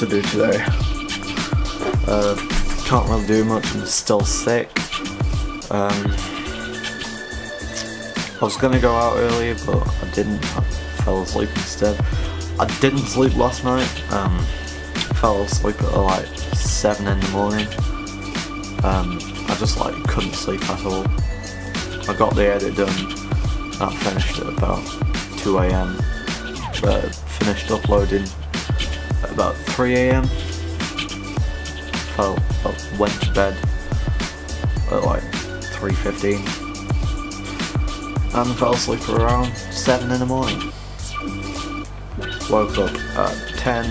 much to do today. Can't really do much, I'm still sick. I was gonna go out earlier, but I didn't. I fell asleep instead. I didn't sleep last night. Fell asleep at like 7 in the morning. I just like couldn't sleep at all. I got the edit done. I finished at about 2 AM. Finished uploading at about 3 AM. I went to bed at like 3:15. And fell asleep for around 7 in the morning. Woke up at 10,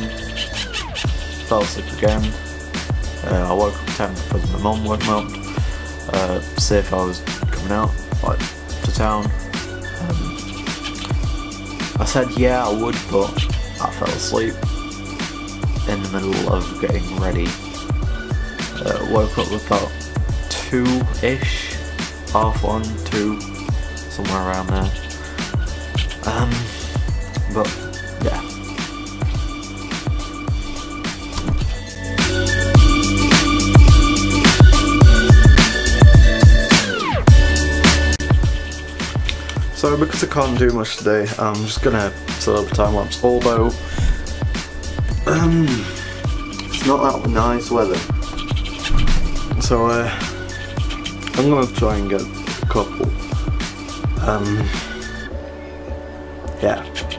fell asleep again. I woke up at 10 because my mum woke me up to see if I was coming out, like, to town. I said yeah I would, but I fell asleep in the middle of getting ready. Woke up about 2-ish, half 1, 2. Somewhere around there, but yeah. So because I can't do much today, I'm just gonna set up a time lapse. Although it's not that nice weather, so I'm gonna try and get a couple. Yeah.